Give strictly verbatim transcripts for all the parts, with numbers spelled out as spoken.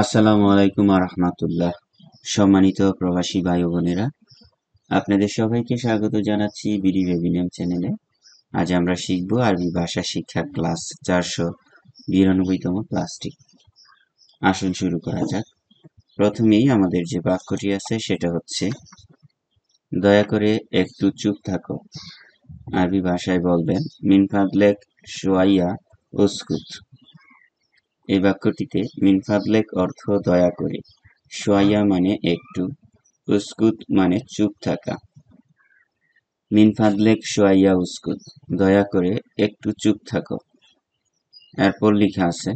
আসসালামু আলাইকুম ওয়া রাহমাতুল্লাহ। সম্মানিত প্রবাসী ভাই ও বোনেরা, আপনাদের সবাইকে স্বাগত জানাচ্ছি বিডি বেবি নেম চ্যানেলে। আজ আমরা শিখব আরবি ভাষা শিক্ষা ক্লাস চারশো বিরানব্বইতম ক্লাসটি। আসুন শুরু করা যাক। প্রথমেই আমাদের যে বাক্যটি আছে সেটা হচ্ছে, দয়া করে একটু চুপ থাকো। আরবি ভাষায় বলবেন মিনফা লাক সাওয়ায়্যা উস্কুত। এই বাক্যটিতে মিনফা লাক অর্থ দয়া করে, সাওয়ায়্যা মানে একটু, উস্কুত মানে চুপ থাকা। মিনফা লাক সাওয়ায়্যা উস্কুত, দয়া করে একটু চুপ থাকো। এরপর লেখা আছে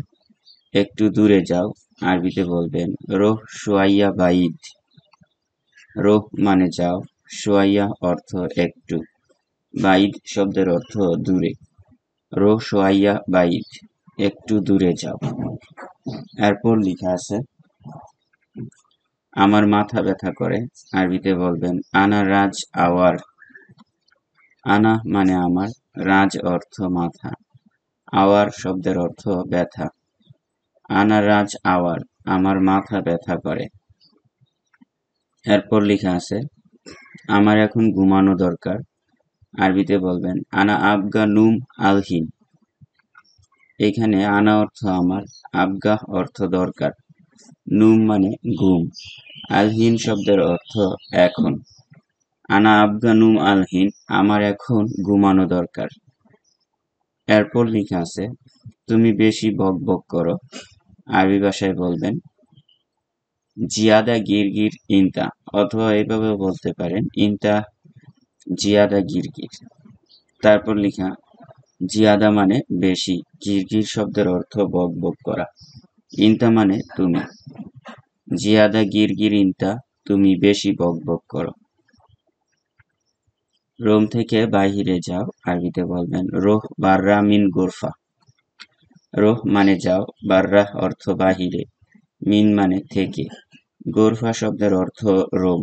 একটু দূরে যাও। আরবিতে বলবেন রোহ সাওয়ায়্যা বাইদ। রোহ মানে যাও, সাওয়ায়্যা অর্থ একটু, বাইদ শব্দের অর্থ দূরে। রোহ সাওয়ায়্যা বাইদ, একটু দূরে যাও। এরপর লেখা আছে আমার মাথা ব্যথা করে। আরবিতে বলবেন আনা রাজ আওয়ার। আনা মানে আমার, রাজ অর্থ মাথা, আওয়ার শব্দের অর্থ ব্যথা। আনা রাজ আওয়ার, আমার মাথা ব্যথা করে। এরপর লেখা আছে আমার এখন ঘুমানো দরকার। আরবিতে বলবেন আনা আফগানুম আলহীন। এখানে আনা অর্থ আমার, আফগাহ অর্থ দরকার, নুম মানে ঘুম, আলহীন শব্দের অর্থ এখন। আনা আফগানুম আলহীন, আমার এখন ঘুমানো দরকার। এরপর লেখা আছে তুমি বেশি বক বক করো। আরবি ভাষায় বলবেন জিয়াদা গির গির ইনতা, অথবা এইভাবে বলতে পারেন ইনতা জিয়াদা গির গির। তারপর লেখা জিয়াদা মানে বেশি, গির গির শব্দের অর্থ বক বক করা, ইনতা মানে তুমি। জিয়াদা গির গির ইনতা, তুমি বেশি বক বক করো। রোম থেকে বাহিরে যাও। আরবিতে বলবেন রোহ বাররা মিন গোরফা। রোহ মানে যাও, বাররা অর্থ বাহিরে, মিন মানে থেকে, গোরফা শব্দের অর্থ রোম।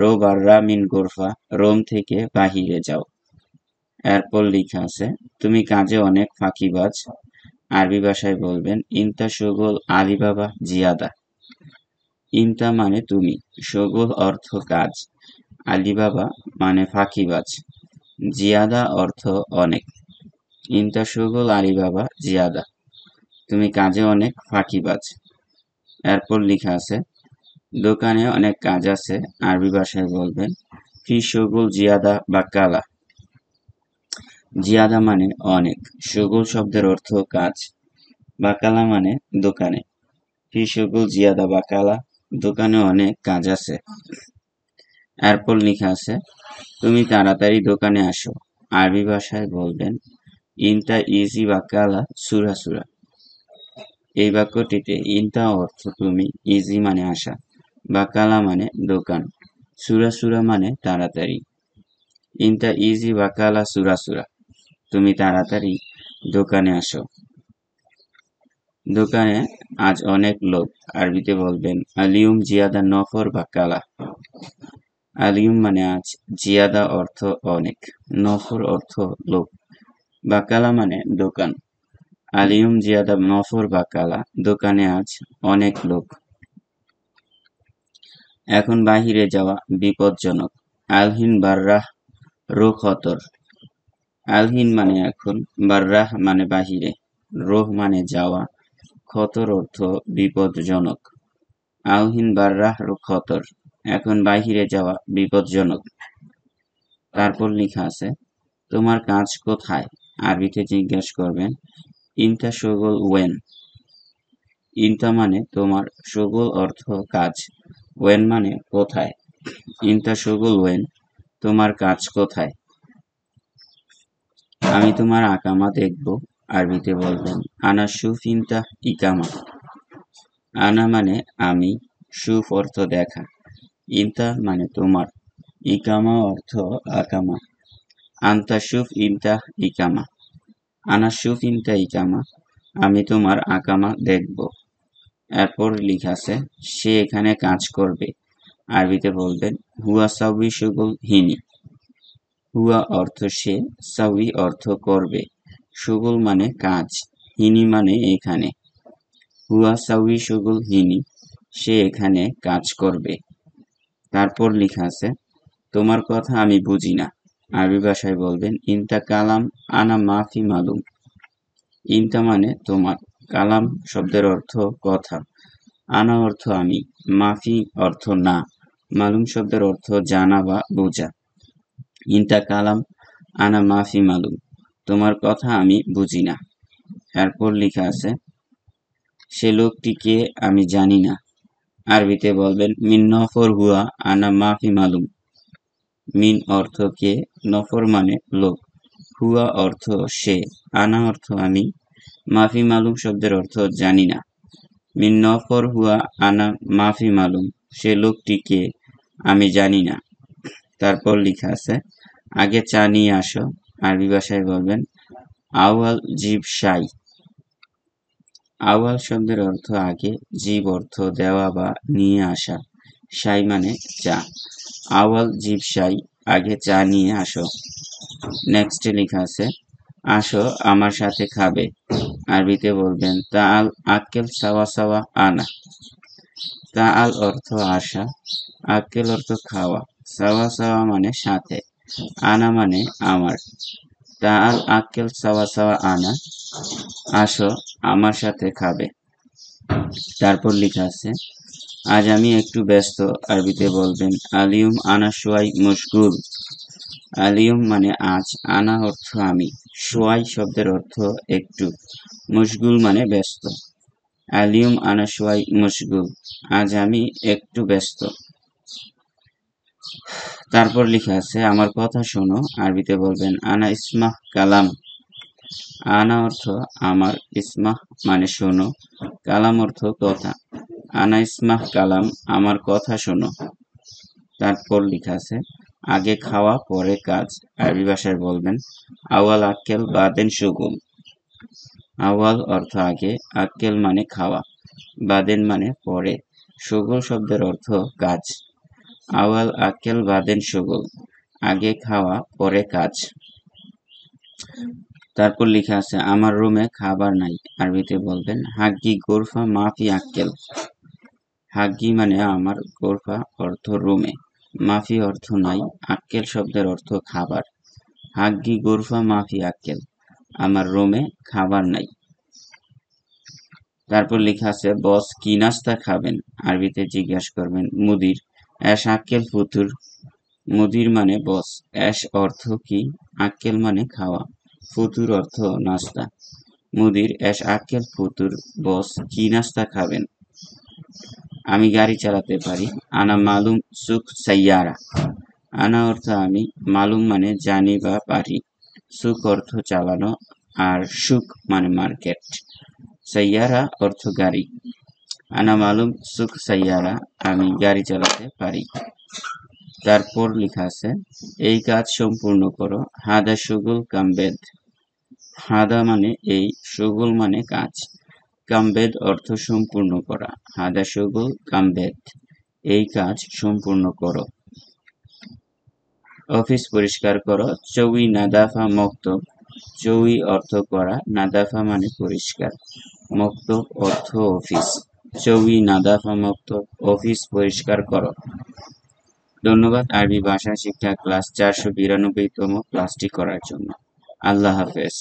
রোহ বাররা মিন গোরফা, রোম থেকে বাহিরে যাও। এরপর লেখা আছে তুমি কাজে অনেক ফাঁকিবাজ। আরবি ভাষায় বলবেন ইনতা শগল আলিবাবা জিয়াদা। ইনতা মানে তুমি, শগল অর্থ কাজ, আলিবাবা মানে ফাঁকিবাজ, জিয়াদা অর্থ অনেক। ইনতা শগল আলিবাবা জিয়াদা, তুমি কাজে অনেক ফাঁকিবাজ। এরপর লেখা আছে দোকানে অনেক কাজ আছে। আরবি ভাষায় বলবেন ফি সগল জিয়াদা বা কালা। জিয়াদা মানে অনেক, সগল শব্দের অর্থ কাজ, বাকালা মানে দোকানে। ফি সগল জিয়াদা বাকালা, দোকানে অনেক কাজ আছে। এরপর লেখা আছে তুমি তাড়াতাড়ি দোকানে আসো। আরবি ভাষায় বলবেন ইনতা ইজি বা কালা সুরা সুরা। এই বাক্যটিতে ইনতা অর্থ তুমি, ইজি মানে আসা, বাকালা মানে দোকান, সুরা সুরা মানে তাড়াতাড়ি। ইনতা ইজি বা কালা সুরা সুরা, তুমি তাড়াতাড়ি দোকানে আসো। দোকানে আজ অনেক লোক। আরবিতে বলবেন আলিয়ুম জিয়াদা নফর বা কালা। আলিয়ুম মানে আজ, জিয়াদা অর্থ অনেক, নফর অর্থ লোক, বাকালা মানে দোকান। আলিয়ুম জিয়াদা নফর বা কালা, দোকানে আজ অনেক লোক। এখন বাহিরে যাওয়া বিপজ্জনক। আলহীন বাররা রোহ খতর। আলহীন মানে এখন, বাররাহ মানে বাহিরে, রোহ মানে যাওয়া, খতর অর্থ বিপদজনক। আলহীন বাররাহ রোহ খতর, এখন বাহিরে যাওয়া বিপদজনক। তারপর লেখা আছে তোমার কাজ কোথায়। আরবিতে জিজ্ঞেস করবেন ইনতা শগল ওয়েন। ইনতা মানে তোমার, শগল অর্থ কাজ, ওয়েন মানে কোথায়। ইনতা শগল ওয়েন, তোমার কাজ কোথায়। আমি তোমার আকামা দেখব। আরবিতে বলবেন আনা শুফ ইনতা ইকামা। আনা মানে আমি, শুফ অর্থ দেখা, ইনতা মানে তোমার, ইকামা অর্থ আকামা। আনতা শুফ ইনতা ইকামা। আনা শুফ ইনতা ইকামা, আমি তোমার আকামা দেখব। এরপর লেখা আছে সে এখানে কাজ করবে। আরবিতে বলবেন হুয়া সাউই সুগুল হিনি। হুয়া অর্থ সে, সাউই অর্থ করবে, সুগুল মানে কাজ, হিনি মানে এখানে। হুয়া সাউই সুগুল হিনি, সে এখানে কাজ করবে। তারপর লেখা আছে, তোমার কথা আমি বুঝি না। আরবি ভাষায় বলবেন ইন্তা কালাম আনা মাফি মালুম। ইন্তা মানে তোমার, কালাম শব্দের অর্থ কথা, আনা অর্থ আমি, মাফি অর্থ না, মালুম শব্দের অর্থ জানা বা বোঝা। ইন্তা কালাম আনা মাফি মালুম, তোমার কথা আমি বুঝি না। এরপর লেখা আছে, সে লোকটিকে আমি জানি না। আরবিতে বলবেন মিন নফর হুয়া আনা মাফি মালুম। মিন অর্থ কে, নফর মানে লোক, হুয়া অর্থ সে, আনা অর্থ আমি, মাফি মালুম শব্দের অর্থ জানি না। মিন নফর হুয়া আনা মাফি মালুম, সে লোকটিকে আমি জানি না। তারপর লেখা আছে, আগে চা নিয়ে আসো। আরবি ভাষায় বলবেন আওয়াল জীব সাই। আওয়াল শব্দের অর্থ আগে, জীব অর্থ দেওয়া বা নিয়ে আসা, সাই মানে চা। আওয়াল জীব সাই, আগে চা নিয়ে আসো। নেক্সটে লেখা আছে, আসো আমার সাথে খাবে। আরবিতে বলবেন তা আল আকেল সাওয়া সাওয়া আনা। তা আল অর্থ আসা, আকেল অর্থ খাওয়া, সাওয়া সাওয়া মানে সাথে, আনা মানে আমার। তা আল আকেল সাওয়া সাওয়া আনা, আসো আমার সাথে খাবে। তারপর লেখা আছে, আজ আমি একটু ব্যস্ত। আরবিতে বলবেন আলিয়ুম আনা সোয়াই মুশগুল। আলিয়ুম মানে আজ, আনা অর্থ আমি, সোয়াই শব্দের অর্থ একটু, মুশগুল মানে ব্যস্ত। আলিয়ুম আনা সোয়াই মুশগুল, আজ আমি একটু ব্যস্ত। তারপর লেখা আছে, আমার কথা শোনো। আরবিতে বলবেন আনা ইসমাহ কালাম। আনা অর্থ আমার, ইসমাহ মানে শোনো, কালাম অর্থ কথা, আনা ইসমাহ কালাম, আমার কথা শোনো। তারপর লেখা আছে, আগে খাওয়া পরে কাজ। আরবি ভাষায় বলবেন আওয়াল আকেল বাদেন শুগুল। আওয়াল অর্থ আগে, আকেল মানে খাওয়া, বাদেন মানে পরে, শুগুল শব্দের অর্থ কাজ। আওয়াল আকেল বাদেন শুগুল, আগে খাওয়া পরে কাজ। তারপর লেখা আছে, আমার রুমে খাবার নাই। আরবিতে বলবেন হাগি গোরফা মাফি আকেল। হাগি মানে আমার, গোরফা অর্থ রুমে, মাফি অর্থ নাই, আকেল শব্দের অর্থ খাবার। হাগি গোরফা মাফি আকেল, আমার রুমে খাবার নাই। তারপর লেখা আছে, বস কি নাস্তা খাবেন? আরবিতে জিজ্ঞাসা করবেন মুদির এশ আকেল ফুতুর। মুদির মানে বস, এশ অর্থ কি, আকেল মানে খাওয়া, ফুতুর অর্থ নাস্তা। মুদির এশ আকেল ফুতুর, বস কি নাস্তা খাবেন? আমি গাড়ি চালাতে পারি। আনা মালুম সুখ সাইয়ারা। আনা অর্থ আমি, মালুম মানে জানি বা পারি, সুখ অর্থ চালানো, আর সুখ মানে মার্কেট, সাইয়ারা অর্থ গাড়ি। আনা মালুম সুখ সাইয়ারা, আমি গাড়ি চালাতে পারি। তারপর লেখা আছে, এই কাজ সম্পূর্ণ করো। হাদা সুগুল কামবেদ। হাদা মানে এই, সুগুল মানে কাজ, কামবেদ অর্থ সম্পূর্ণ করা। হাদা সুগুল কামবেদ, এই কাজ সম্পূর্ণ করো। অফিস পরিষ্কার করো। চৌ নাদাফা মুক্ত। চৌ অর্থ করা, নাদাফা মানে পরিষ্কার, মুক্ত অর্থ অফিস। চৌ নাদাফা মুক্ত, অফিস পরিষ্কার করো। ধন্যবাদ আরবি ভাষা শিক্ষা ক্লাস চারশো বিরানব্বইতম ক্লাসটি করার জন্য। আল্লাহ হাফেজ।